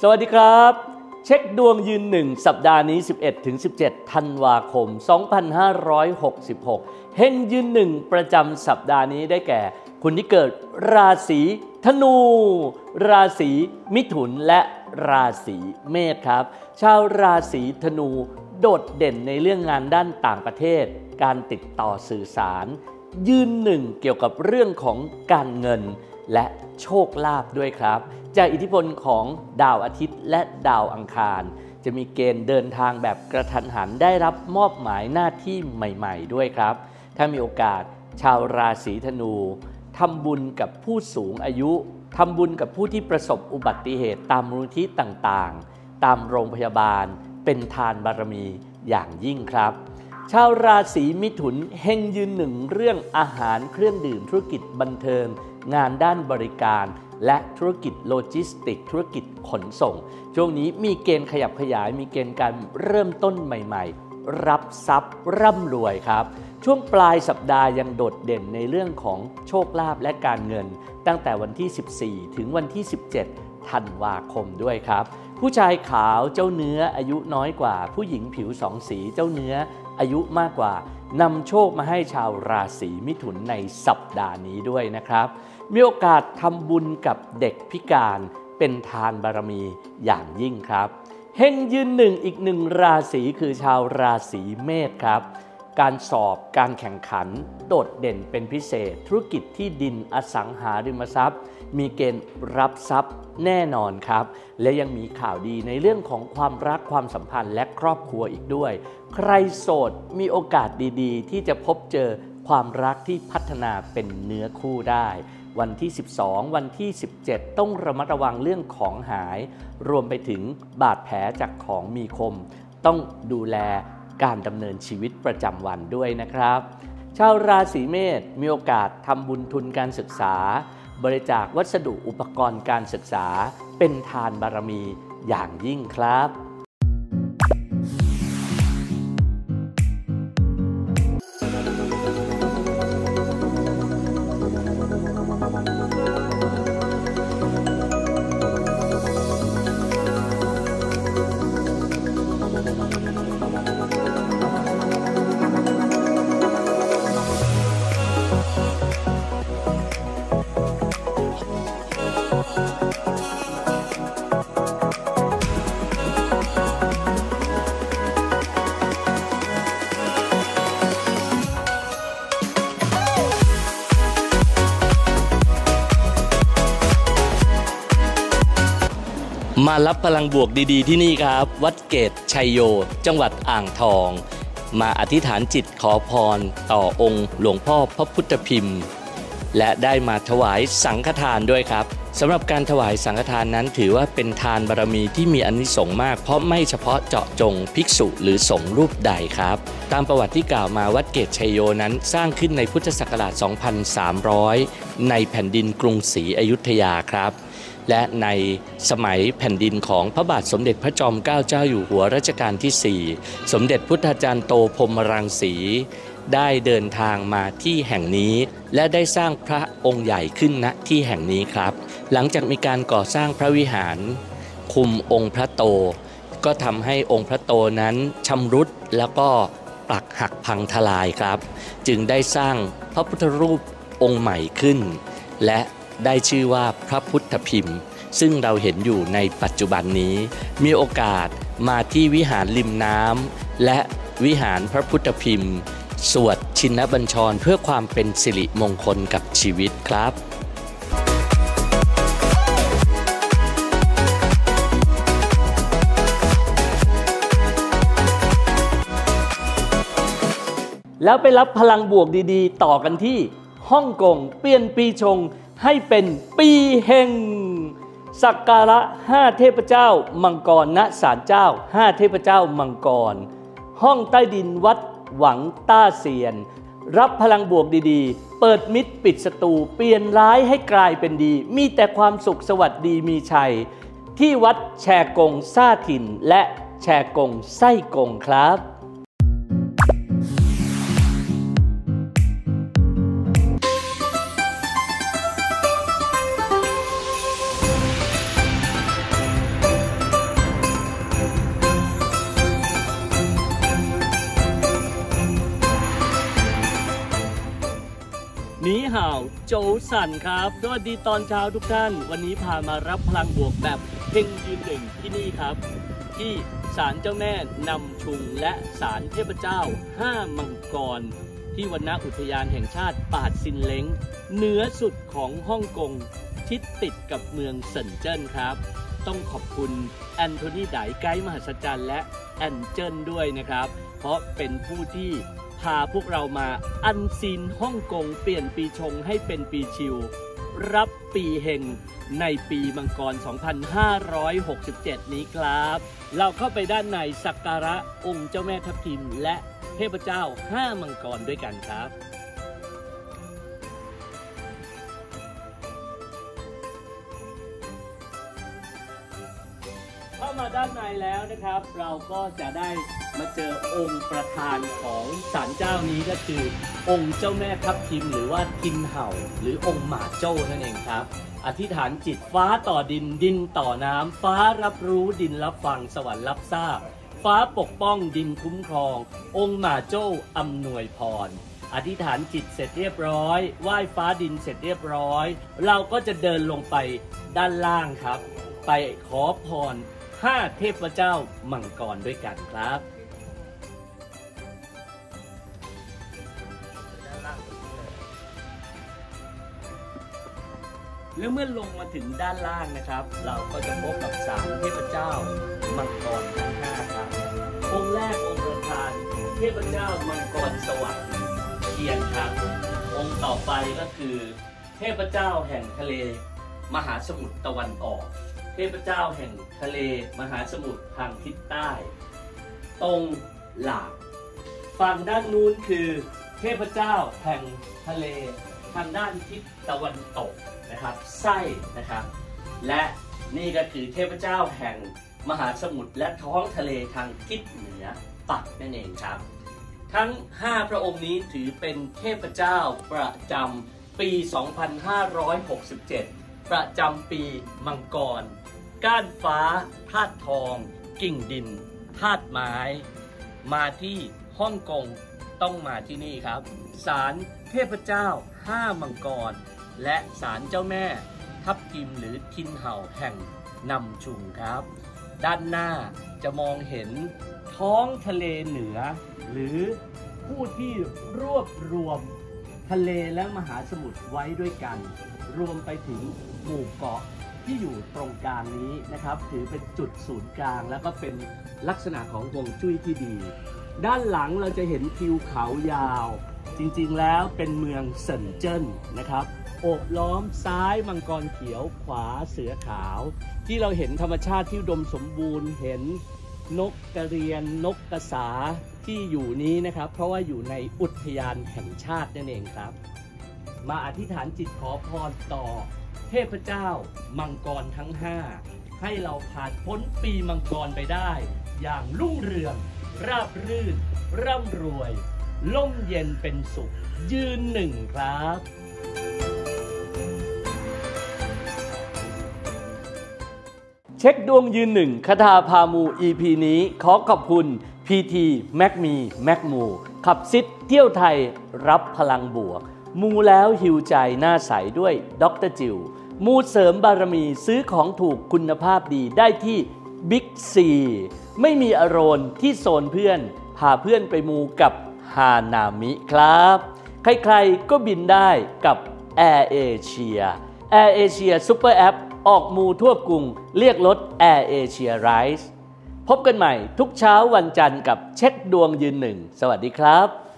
สวัสดีครับเช็คดวงยืนหนึ่งสัปดาห์นี้ 11-17 ธันวาคม 2566 เฮงยืนหนึ่งประจำสัปดาห์นี้ได้แก่คุณที่เกิดราศีธนูราศีมิถุนและราศีเมษครับชาวราศีธนูโดดเด่นในเรื่องงานด้านต่างประเทศการติดต่อสื่อสารยืนหนึ่งเกี่ยวกับเรื่องของการเงินและโชคลาภด้วยครับจากอิทธิพลของดาวอาทิตย์และดาวอังคารจะมีเกณฑ์เดินทางแบบกระทันหันได้รับมอบหมายหน้าที่ใหม่ๆด้วยครับถ้ามีโอกาสชาวราศีธนูทำบุญกับผู้สูงอายุทำบุญกับผู้ที่ประสบอุบัติเหตุตามมูลนิธิต่างๆตามโรงพยาบาลเป็นทานบารมีอย่างยิ่งครับชาวราศีมิถุนเฮงยืนหนึ่งเรื่องอาหารเครื่องดื่มธุรกิจบันเทิงงานด้านบริการและธุรกิจโลจิสติกธุรกิจขนส่งช่วงนี้มีเกณฑ์ขยับขยายมีเกณฑ์การเริ่มต้นใหม่ๆรับทรัพย์ร่ำรวยครับช่วงปลายสัปดาห์ยังโดดเด่นในเรื่องของโชคลาภและการเงินตั้งแต่วันที่14ถึงวันที่17ธันวาคมด้วยครับผู้ชายขาวเจ้าเนื้ออายุน้อยกว่าผู้หญิงผิวสองสีเจ้าเนื้ออายุมากกว่านำโชคมาให้ชาวราศีมิถุนในสัปดาห์นี้ด้วยนะครับมีโอกาสทำบุญกับเด็กพิการเป็นทานบารมีอย่างยิ่งครับเฮงยืนหนึ่งอีกหนึ่งราศีคือชาวราศีเมษครับการสอบการแข่งขันโดดเด่นเป็นพิเศษธุรกิจที่ดินอสังหาริมทรัพย์มีเกณฑ์รับทรัพย์แน่นอนครับและยังมีข่าวดีในเรื่องของความรักความสัมพันธ์และครอบครัวอีกด้วยใครโสดมีโอกาสดีๆที่จะพบเจอความรักที่พัฒนาเป็นเนื้อคู่ได้วันที่12วันที่17ต้องระมัดระวังเรื่องของหายรวมไปถึงบาดแผลจากของมีคมต้องดูแลการดำเนินชีวิตประจำวันด้วยนะครับชาวราศีเมษมีโอกาสทำบุญทุนการศึกษาบริจาควัสดุอุปกรณ์การศึกษาเป็นทานบารมีอย่างยิ่งครับมารับพลังบวกดีๆที่นี่ครับวัดเกตชัยโยจังหวัดอ่างทองมาอธิษฐานจิตขอพรต่อองค์หลวงพ่อพระพุทธพิมพ์และได้มาถวายสังฆทานด้วยครับสำหรับการถวายสังฆทานนั้นถือว่าเป็นทานบารมีที่มีอานิสงส์มากเพราะไม่เฉพาะเจาะจงภิกษุหรือสงฆ์รูปใดครับตามประวัติที่กล่าวมาวัดเกตชัยโยนั้นสร้างขึ้นในพุทธศักราช 2300 ในแผ่นดินกรุงศรีอยุธยาครับและในสมัยแผ่นดินของพระบาทสมเด็จพระจอมเกล้าเจ้าอยู่หัวรัชกาลที่ 4 สมเด็จพุทธาจารย์โตพรหมรังสีได้เดินทางมาที่แห่งนี้และได้สร้างพระองค์ใหญ่ขึ้นณที่แห่งนี้ครับหลังจากมีการก่อสร้างพระวิหารคุมองค์พระโตก็ทำให้องค์พระโตนั้นชำรุดแล้วก็ปรักหักพังทลายครับจึงได้สร้างพระพุทธรูปองค์ใหม่ขึ้นและได้ชื่อว่าพระพุทธพิมพ์ซึ่งเราเห็นอยู่ในปัจจุบันนี้มีโอกาสมาที่วิหารริมน้ำและวิหารพระพุทธพิมพ์สวดชินบัญชรเพื่อความเป็นสิริมงคลกับชีวิตครับแล้วไปรับพลังบวกดีๆต่อกันที่ฮ่องกงเปลี่ยนปีชงให้เป็นปีเฮงสักการะ5เทพเจ้ามังกรณศาลเจ้า5เทพเจ้ามังกรห้องใต้ดินวัดหวังต้าเซียนรับพลังบวกดีๆเปิดมิตรปิดศัตรูเปลี่ยนร้ายให้กลายเป็นดีมีแต่ความสุขสวัสดีมีชัยที่วัดแชกงซ่าถิ่นและแชกงไส้กงครับ าวโจสันครับสวัสดีตอนเช้าทุกท่านวันนี้พามารับพลังบวกแบบเพ่งยืนหนึ่งที่นี่ครับที่ศาลเจ้าแม่นำชุงและศาลเทพเจ้าห้ามังกรที่วรรณอุทยานแห่งชาติปาดซินเล้งเหนือสุดของฮ่องกงชิดติดกับเมืองเซินเจิ้นครับต้องขอบคุณแอนโทนีไดไกด์มหัศจรรย์และแอนเจิลด้วยนะครับเพราะเป็นผู้ที่พาพวกเรามาอันซีนฮ่องกงเปลี่ยนปีชงให้เป็นปีชิวรับปีเฮงในปีมังกร 2567 นี้ครับเราเข้าไปด้านในสักการะองค์เจ้าแม่ทับทิมและเทพเจ้าห้ามังกรด้วยกันครับเข้ามาด้านในแล้วนะครับเราก็จะได้มาเจอองค์ประธานของศาลเจ้านี้ก็คือองค์เจ้าแม่ทับทิมหรือว่าทิมเห่าหรือองค์หมาโจ้นั่นเองครับอธิษฐานจิตฟ้าต่อดินดินต่อน้ำฟ้ารับรู้ดินรับฟังสวรรค์รับทราบฟ้าปกป้องดินคุ้มครององค์หมาโจ้อำนวยพรอธิษฐานจิตเสร็จเรียบร้อยไหว้ฟ้าดินเสร็จเรียบร้อยเราก็จะเดินลงไปด้านล่างครับไปขอพรห้าเทพเจ้ามังกรด้วยกันครับแล้วเมื่อลงมาถึงด้านล่างนะครับเราก็จะพบกับสามเทพเจ้ามังกรทั้งห้าครับองค์แรกองค์ประธานเทพเจ้ามังกรสวรรค์เทียนครับองค์ต่อไปก็คือเทพเจ้าแห่งทะเลมหาสมุทรตะวันออกเทพเจ้าแห่งทะเลมหาสมุทรทางทิศใต้ตรงหลากฝั่งด้านนู้นคือเทพเจ้าแห่งทะเลทางด้านทิศตะวันตกนะครับไส้นะครับและนี่ก็คือเทพเจ้าแห่งมหาสมุทรและท้องทะเลทางทิศเหนือปักนั่นเองครับทั้ง5พระองค์นี้ถือเป็นเทพเจ้าประจำปี 2567 ประจำปีมังกรก้านฟ้าธาตุทองกิ่งดินธาตุไม้มาที่ฮ่องกงต้องมาที่นี่ครับศาลเทพเจ้าห้ามังกรและศาลเจ้าแม่ทับทิมหรือทินเห่าแห่งนำชุงครับด้านหน้าจะมองเห็นท้องทะเลเหนือหรือผู้ที่รวบรวมทะเลและมหาสมุทรไว้ด้วยกันรวมไปถึงหมู่เกาะที่อยู่ตรงกลางนี้นะครับถือเป็นจุดศูนย์กลางแล้วก็เป็นลักษณะของฮวงจุ้ยที่ดีด้านหลังเราจะเห็นทิวเขายาวจริงๆแล้วเป็นเมืองเซินเจิ้นนะครับโอบล้อมซ้ายมังกรเขียวขวาเสือขาวที่เราเห็นธรรมชาติที่อุดมสมบูรณ์เห็นนกกระเรียนนกกระสาที่อยู่นี้นะครับเพราะว่าอยู่ในอุทยานแห่งชาตินั่นเองครับมาอธิษฐานจิตขอพรต่อเทพเจ้ามังกรทั้งห้าให้เราผ่านพ้นปีมังกรไปได้อย่างรุ่งเรืองราบรื่นร่ำรวยล่มเย็นเป็นสุขยืนหนึ่งครับเช็คดวงยืนหนึ่งคทาพามู EP นี้ขอขอบคุณ PT แม็กมีแม็กมูขับซิดเที่ยวไทยรับพลังบวกมูแล้วหิวใจหน้าใสด้วยดร.จิวมูเสริมบารมีซื้อของถูกคุณภาพดีได้ที่ Big C ไม่มีอโรนที่โซนเพื่อนพาเพื่อนไปมูกับฮานามิครับใครๆก็บินได้กับ Air Asia Air Asia Super Appออกมูทั่วกรุงเรียกรถ Air Asia Rise พบกันใหม่ทุกเช้าวันจันทร์กับเช็คดวงยืนหนึ่งสวัสดีครับ